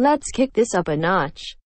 Let's kick this up a notch.